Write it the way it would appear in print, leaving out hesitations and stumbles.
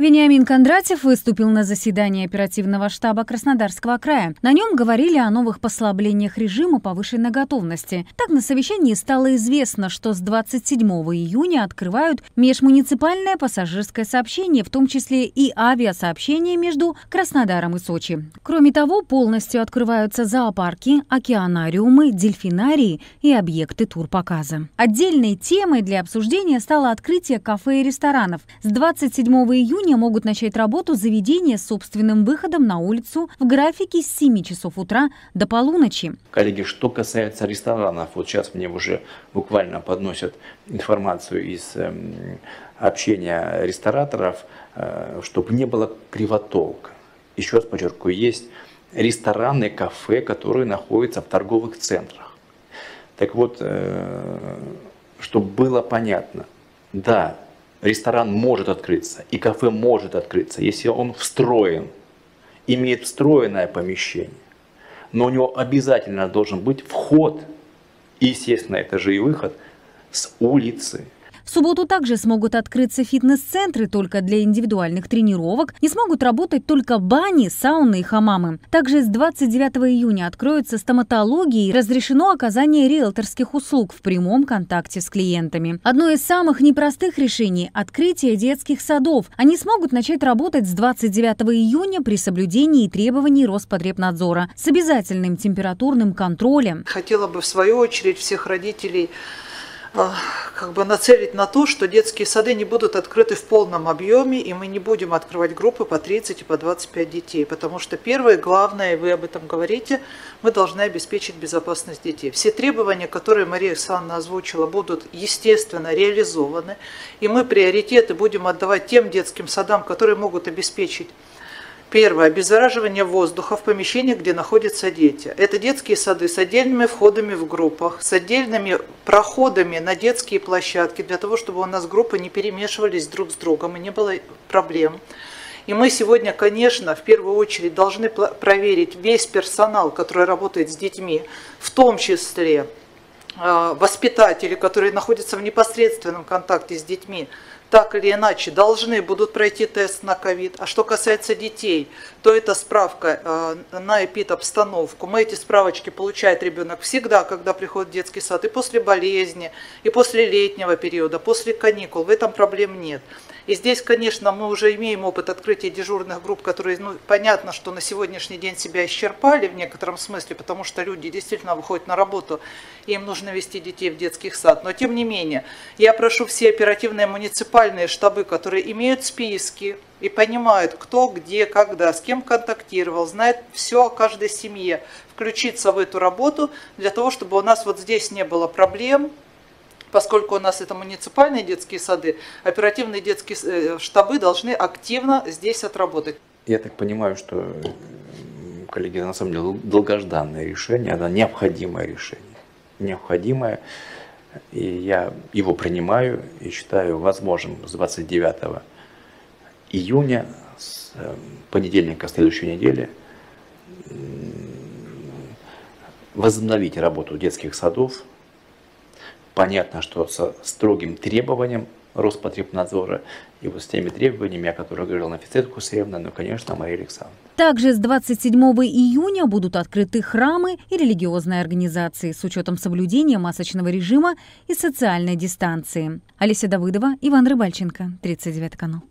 Вениамин Кондратьев выступил на заседании оперативного штаба Краснодарского края. На нем говорили о новых послаблениях режима повышенной готовности. Так, на совещании стало известно, что с 27 июня открывают межмуниципальное пассажирское сообщение, в том числе и авиасообщение между Краснодаром и Сочи. Кроме того, полностью открываются зоопарки, океанариумы, дельфинарии и объекты турпоказа. Отдельной темой для обсуждения стало открытие кафе и ресторанов. С 27 июня могут начать работу заведения с собственным выходом на улицу в графике с 7 часов утра до полуночи. Коллеги, что касается ресторанов, вот сейчас мне уже буквально подносят информацию из общения рестораторов, чтобы не было кривотолка. Еще раз подчеркну, есть рестораны, кафе, которые находятся в торговых центрах. Так вот, чтобы было понятно, да, ресторан может открыться, и кафе может открыться, если он встроен, имеет встроенное помещение. Но у него обязательно должен быть вход, и, естественно, это же и выход с улицы. В субботу также смогут открыться фитнес-центры только для индивидуальных тренировок, не смогут работать только бани, сауны и хамамы. Также с 29 июня откроются стоматологии и разрешено оказание риэлторских услуг в прямом контакте с клиентами. Одно из самых непростых решений – открытие детских садов. Они смогут начать работать с 29 июня при соблюдении требований Роспотребнадзора с обязательным температурным контролем. Хотела бы в свою очередь всех родителей как бы нацелить на то, что детские сады не будут открыты в полном объеме, и мы не будем открывать группы по 30 и по 25 детей, потому что первое, главное, вы об этом говорите, мы должны обеспечить безопасность детей. Все требования, которые Мария Александровна озвучила, будут, естественно, реализованы, и мы приоритеты будем отдавать тем детским садам, которые могут обеспечить. Первое. Обеззараживание воздуха в помещении, где находятся дети. Это детские сады с отдельными входами в группах, с отдельными проходами на детские площадки, для того, чтобы у нас группы не перемешивались друг с другом и не было проблем. И мы сегодня, конечно, в первую очередь должны проверить весь персонал, который работает с детьми, в том числе воспитатели, которые находятся в непосредственном контакте с детьми, так или иначе должны будут пройти тест на ковид. А что касается детей, то это справка на эпид-обстановку. Мы эти справочки получает ребенок всегда, когда приходит в детский сад, и после болезни, и после летнего периода, после каникул. В этом проблем нет. И здесь, конечно, мы уже имеем опыт открытия дежурных групп, которые, понятно, что на сегодняшний день себя исчерпали в некотором смысле, потому что люди действительно выходят на работу, и им нужно вести детей в детский сад. Но, тем не менее, я прошу все оперативные муниципальные штабы, которые имеют списки и понимают, кто, где, когда, с кем контактировал, знает все о каждой семье, включиться в эту работу для того, чтобы у нас вот здесь не было проблем. Поскольку у нас это муниципальные детские сады, оперативные детские штабы должны активно здесь отработать. Я так понимаю, что, коллеги, на самом деле долгожданное решение, оно необходимое решение. Необходимое, и я его принимаю и считаю возможным с 29 июня, с понедельника следующей недели, возобновить работу детских садов. Понятно, что со строгим требованием Роспотребнадзора и вот с теми требованиями, о которых говорил на офицерку Кусеевна, но, конечно, Мария Александровна. Также с 27 июня будут открыты храмы и религиозные организации с учетом соблюдения масочного режима и социальной дистанции. Алеся Давыдова, Иван Рыбальченко, 39 канал.